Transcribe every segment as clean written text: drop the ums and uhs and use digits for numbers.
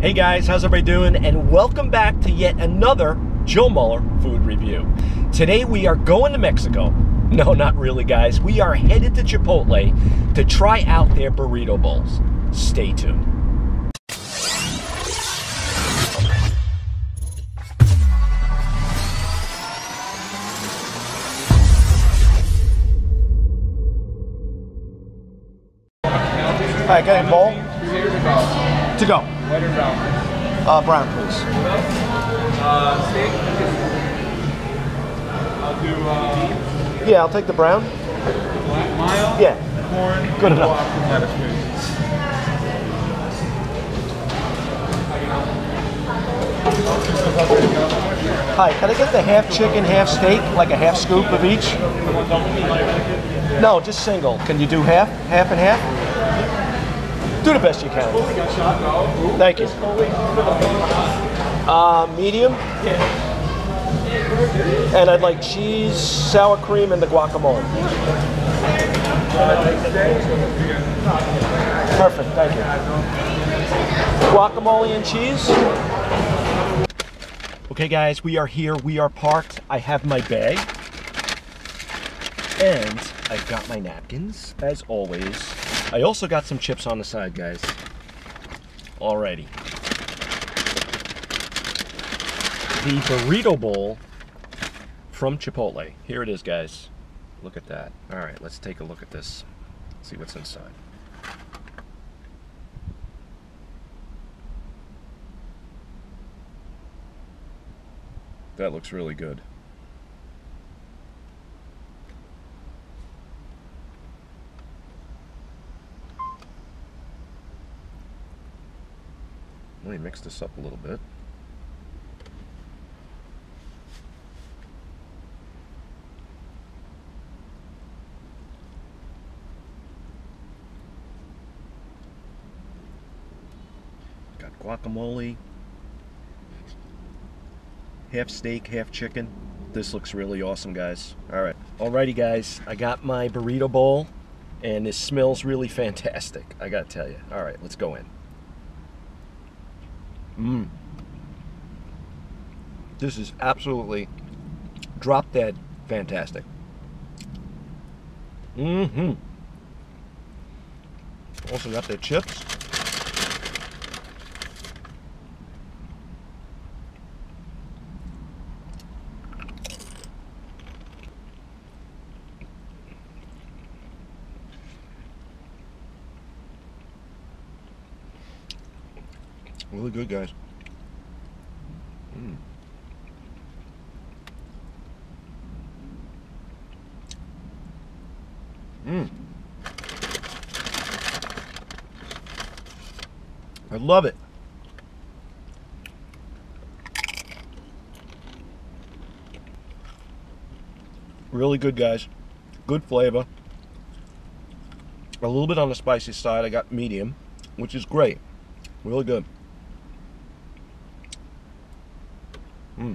Hey guys, how's everybody doing? And welcome back to yet another Joe Mueller food review. Today we are going to Mexico. No, not really guys. We are headed to Chipotle to try out their burrito bowls. Stay tuned. All right, got a bowl? To go. White or brown? Brown, please. Steak? I'll do... yeah, I'll take the brown. Black mild? Yeah. Corn? Good enough. Hi, can I get the half chicken, half steak? Like a half scoop of each? No, just single. Can you do half? Half and half? Do the best you can. Thank you. Medium. And I'd like cheese, sour cream, and the guacamole. Perfect, thank you. Guacamole and cheese. Okay guys, we are here, we are parked. I have my bag. And I've got my napkins, as always. I also got some chips on the side, guys. Alrighty. The burrito bowl from Chipotle. Here it is, guys. Look at that. Alright, let's take a look at this. See what's inside. That looks really good. Let me mix this up a little bit. Got guacamole, half steak, half chicken. This looks really awesome, guys. All right. Alrighty, guys. I got my burrito bowl, and this smells really fantastic, I gotta tell you. All right, let's go in. Mmm. This is absolutely drop dead fantastic. Mm-hmm. Also got their chips. Really good, guys. Mm. Mm. I love it. Really good, guys. Good flavor. A little bit on the spicy side. I got medium, which is great. Really good. Mm.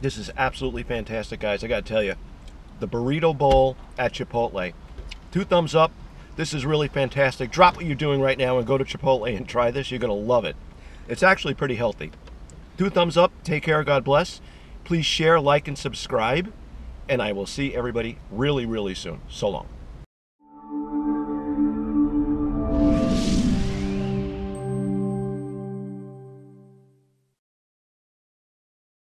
This is absolutely fantastic, guys. I gotta tell you, the burrito bowl at Chipotle. 2 thumbs up. This is really fantastic. Drop what you're doing right now and go to Chipotle and try this. You're gonna love it. It's actually pretty healthy. 2 thumbs up. Take care. God bless. Please share, like, and subscribe. And I will see everybody really, really soon. So long.